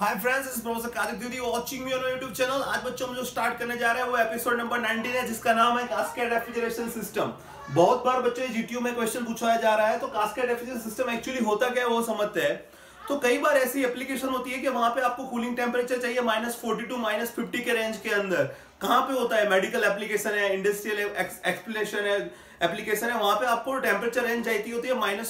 हाय friends, इस professor Kartik Dwivedi watching me on YouTube channel. आज बच्चों हम जो स्टार्ट करने जा रहे हैं वो एपिसोड नंबर 19 है, जिसका नाम है कास्केड रेफ्रिजरेशन सिस्टम। बहुत बार बच्चों जीटीयू में क्वेश्चन पूछा जा रहा है, तो कास्केड रेफ्रिजरेशन सिस्टम एक्चुअली होता क्या है वो समझते हैं। तो कई बार ऐसी एप्लीकेशन होती है कि वहां पे आपको कूलिंग टेम्परेचर चाहिए -42 से -50 के रेंज के अंदर। कहाँ पे होता है? मेडिकल एप्लीकेशन है, इंडस्ट्रियल एक्सप्लेनेशन है, एप्लीकेशन है, वहां पे आपको टेम्परेचर रेंज चाहिए होती है -42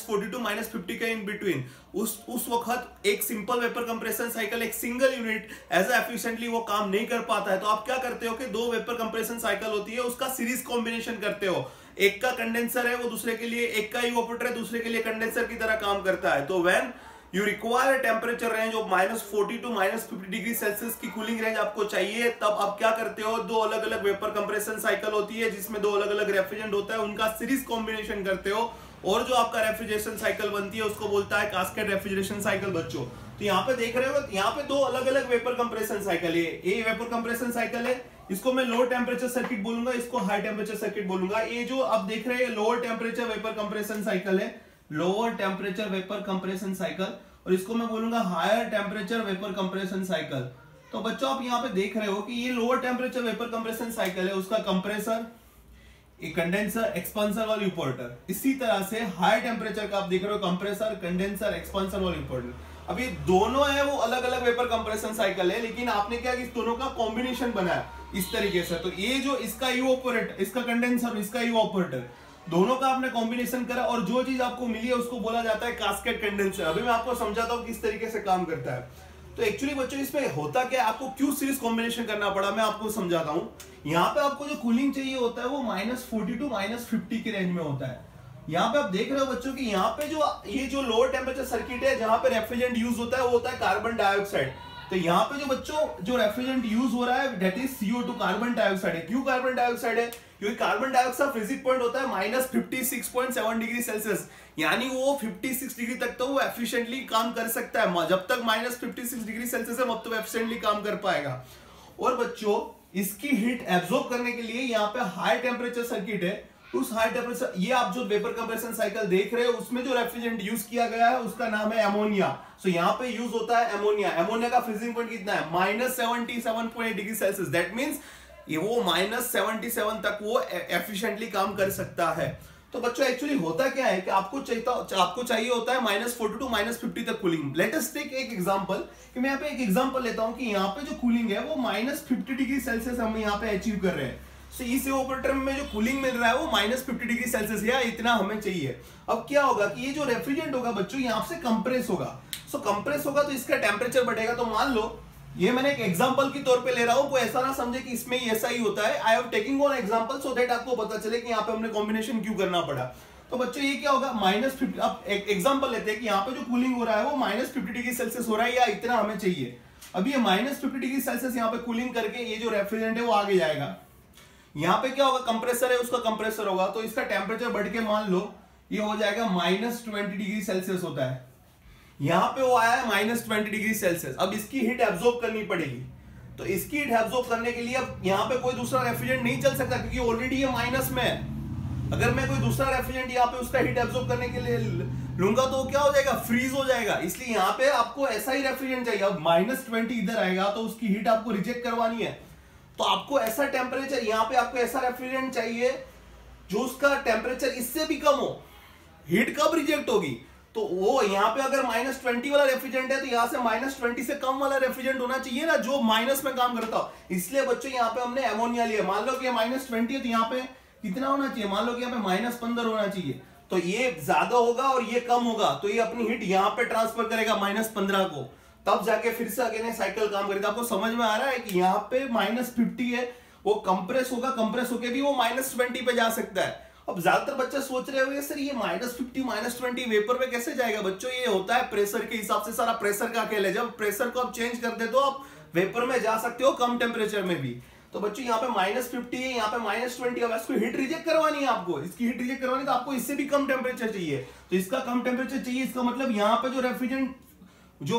से -50 के इन बिटवीन। उस वक्त एक सिंपल वेपर कंप्रेशन साइकिल, एक सिंगल यूनिट एज एफिशिएंटली वो काम नहीं कर पाता है। तो आप क्या करते हो कि दो वेपर कंप्रेशन साइकिल होती है, उसका सीरीज कॉम्बिनेशन करते हो। एक का कंडेंसर है वो दूसरे के लिए, एक का इवेपोरेटर है दूसरे के लिए कंडेंसर की तरह काम करता है। तो when You require a temperature range of -40 से -50 डिग्री सेल्सियस की कूलिंग रेंज आपको चाहिए, तब आप क्या करते हो, दो अलग अलग वेपर कंप्रेशन साइकिल होती है जिसमें दो अलग अलग रेफ्रिजरेंट होता है, उनका सीरीज कॉम्बिनेशन करते हो और जो आपका रेफ्रिजरेशन साइकिल बनती है उसको बोलता है कास्केड रेफ्रिजरेशन साइकिल। बच्चों तो यहाँ पे देख रहे हो, यहाँ पे दो अलग अलग वेपर कंप्रेशन साइकिल है। ये वेपर कंप्रेशन साइकिल है, इसको मैं लो टेम्परेचर सर्किट बोलूंगा, इसको हाई टेम्परेचर सर्किट बोलूंगा। ये जो आप देख रहे हैं lower temperature vapour compression cycle है, lower temperature vapour compression cycle, और इसको मैं बोलूंगा higher temperature vapour compression cycle. तो बच्चों आप यहाँ पे देख रहे हो कि ये lower temperature vapour compression cycle है, उसका कंप्रेसर, एक कंडेंसर, एक्सपेंसर और इवेपोरेटर। इसी तरह से हाई टेम्परेचर का आप देख रहे हो कंप्रेसर, कंडेंसर, एक्सपेंसर और इवेपोरेटर। अब ये दोनों है वो अलग अलग वेपर कंप्रेशन साइकिल है, लेकिन आपने क्या इस दोनों का कॉम्बिनेशन बनाया इस तरीके से। तो ये जो इसका इवेपोरेटर, इसका कंडेंसर, इसका इवेपोरेटर, दोनों का आपने कॉम्बिनेशन करा और जो चीज आपको मिली है उसको बोला जाता है कास्केड कंडेंसर। अभी मैं आपको समझाता हूँ किस तरीके से काम करता है। तो एक्चुअली बच्चों इसमें होता क्या, आपको क्यों सीरीज कॉम्बिनेशन करना पड़ा, मैं आपको समझाता हूँ। यहाँ पे आपको जो कूलिंग चाहिए होता है वो -42 से -50 के रेंज में होता है। यहाँ पे आप देख रहे हो बच्चों कि यहाँ पे जो ये जो लोअर टेम्परेचर सर्किट है, जहाँ पे रेफ्रिजरेंट यूज होता है वो होता है कार्बन डाइऑक्साइड। तो यहाँ पे जो बच्चों जो रेफ्रिजरेंट यूज हो रहा है that is CO2, carbon dioxide है। क्यों कार्बन डाइऑक्साइड है? क्योंकि कार्बन डाइऑक्साइड फ्रीजिंग पॉइंट होता है -56.7 डिग्री सेल्सियस, यानी वो 56 डिग्री तक तो वो एफिशिएंटली काम कर सकता है। जब तक -56 डिग्री सेल्सियस है तब तो एफिशिएंटली काम कर पाएगा। और बच्चों इसकी हीट एब्सॉर्ब करने के लिए यहाँ पे हाई टेम्परेचर सर्किट है, उस हाई टेम्परेचर, ये आप जो वेपर कंप्रेशन साइकिल देख रहे हो उसमें जो रेफ्रिजरेंट यूज किया गया है उसका नाम है एमोनिया। सो यहाँ पे यूज होता है एमोनिया। एमोनिया का फ्रीजिंग पॉइंट कितना है? -77.8 डिग्री सेल्सियस। दैट मींस ये वो -77 तक वो एफिशिएंटली काम कर सकता है। तो बच्चों एक्चुअली होता क्या है कि आपको चाहिए होता है -42 से -50 तक कूलिंग। लेट अस टेक एक एग्जांपल कि मैं यहाँ पे एक एग्जांपल लेता हूँ कि यहाँ पे जो कूलिंग है वो -50 डिग्री सेल्सियस हम यहाँ पे अचीव कर रहे हैं। So, इस इवेपोरेटर में जो कूलिंग मिल रहा है वो -50 डिग्री सेल्सियस है, इतना हमें चाहिए। अब क्या होगा कि ये जो रेफ्रिजरेंट होगा बच्चों यहाँ से कंप्रेस होगा। सो कंप्रेस होगा तो इसका टेम्परेचर बढ़ेगा। तो मान लो ये मैंने एक एग्जांपल के तौर पे ले रहा हूँ, कोई ऐसा ना समझे कि इसमें ऐसा ही होता है। I have taking on example so that आपको पता चले कि यहाँ पे हमने कॉम्बिनेशन क्यों करना पड़ा। तो बच्चों ये क्या होगा -50, आप एक एग्जांपल लेते हैं कि यहाँ पे जो कूलिंग हो रहा है वो -50 डिग्री सेल्सियस हो रहा है, या इतना हमें चाहिए। अब ये -50 डिग्री सेल्सियस यहाँ पे कूलिंग करके ये जो रेफ्रिजरेंट है वो आगे जाएगा। यहाँ पे क्या होगा, कंप्रेसर है, उसका कंप्रेसर होगा, तो इसका टेम्परेचर बढ़ के मान लो ये हो जाएगा -20 डिग्री सेल्सियस होता है। यहाँ पे वो आया है -20 डिग्री सेल्सियस। अब इसकी हीट एब्सॉर्ब करनी पड़ेगी, तो इसकी हीट एब्सॉर्ब करने के लिए अब यहाँ पे कोई दूसरा रेफ्रिजरेंट नहीं चल सकता क्योंकि ऑलरेडी ये माइनस में है। अगर मैं कोई दूसरा रेफ्रिजरेंट यहाँ पे उसका हीट एब्सॉर्ब करने के लिए लूंगा तो क्या हो जाएगा, फ्रीज हो जाएगा। इसलिए यहाँ पे आपको ऐसा ही रेफ्रिजरेंट चाहिए। अब -20 इधर आएगा तो उसकी हीट आपको रिजेक्ट करवानी है, तो आपको ऐसा टेम्परेचर, यहाँ पे आपको ऐसा रेफ्रिजरेंट चाहिए जो उसका टेम्परेचर इससे भी कम हो। हीट कब रिजेक्ट होगी, तो वो यहाँ पे अगर -20 वाला रेफ्रिजरेंट है तो यहाँ से -20 से कम वाला रेफ्रिजरेंट होना चाहिए ना, जो माइनस में काम करता हो। इसलिए बच्चों यहाँ पे हमने एमोनिया लिया। मान लो कि -20 है तो यहाँ पे कितना होना चाहिए, मान लो कि यहाँ पे -15 होना चाहिए। तो ये ज्यादा होगा और ये कम होगा, तो ये अपनी हीट यहाँ पे ट्रांसफर करेगा -15 को, तब जाके फिर से अगेन साइकिल काम करेगा। आपको समझ में आ रहा है कि यहाँ पे -50 है, वो कंप्रेस होगा, कंप्रेस होके भी वो -20 पे जा सकता है। अब ज्यादातर बच्चे सोच रहे होंगे सर ये -50 से -20 वेपर पे कैसे जाएगा। बच्चों ये होता है प्रेशर के हिसाब से, सारा प्रेशर का खेल है। जब प्रेशर को आप चेंज कर दे तो आप वेपर में जा सकते हो कम टेम्परेचर में भी। तो बच्चों यहाँ पे -50 है, यहाँ पे -20 है, इसको हीट रिजेक्ट करवानी है आपको। इसकी हीट रिजेक्ट करवानी तो आपको इससे भी कम टेम्परेचर चाहिए, तो इसका कम टेम्परेचर चाहिए। इसका मतलब यहाँ पे जो रेफ्रिजरेंट जो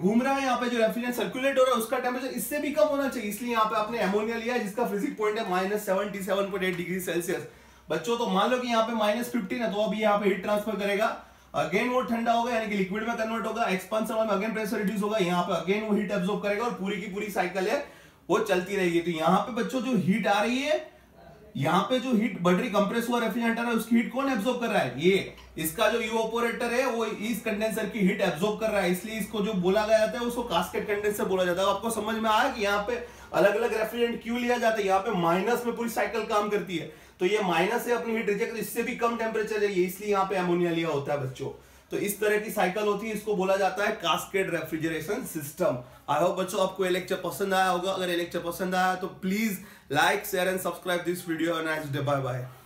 घूम रहा है, यहाँ पे जो रेफ्रिजरेंट सर्कुलेट हो रहा है उसका टेम्परेचर इससे भी कम होना चाहिए। इसलिए यहाँ पे आपने एमोनिया लिया जिसका फ्रीजिंग पॉइंट है -77.8 डिग्री सेल्सियस। बच्चों तो मान लो कि यहाँ पे -50 है तो अब यहाँ पे हीट ट्रांसफर करेगा अगेन वो ठंडा होगा यानी कि लिक्विड में कन्वर्ट होगा, एक्सपेंशन में अगेन प्रेशर रिड्यूस होगा, यहाँ पे अगेन वो हीट एब्जॉर्ब करेगा और पूरी की पूरी साइकिल है वो चलती रहेगी। तो यहाँ पे बच्चों जो हीट आ रही है, यहाँ पे जो हीट बढ़ रही कंप्रेस हुआ रेफ्रिजरेटर है, उसकी हीट कौन एब्जॉर्ब कर रहा है? ये इसका जो इवोपोरेटर है वो इस कंडेंसर की हीट एब्जॉर्ब कर रहा है, इसलिए इसको जो बोला गया जाता है उसको कास्केड कंडेंसर बोला जाता है। आपको समझ में आया कि यहाँ पे अलग अलग रेफ्रिजरेंट क्यों लिया जाता है? यहाँ पे माइनस में पूरी साइकिल काम करती है, तो ये माइनस है अपनी हीट रिजेक्ट, इससे भी कम टेम्परेचर है ये, इसलिए यहाँ पे एमोनिया लिया होता है बच्चों। तो इस तरह की साइकिल होती है, इसको बोला जाता है cascade refrigeration system. I hope बच्चों आपको ये लेक्चर पसंद आया होगा, अगर ये लेक्चर पसंद आया तो please like share and subscribe this video. Nice day, bye bye.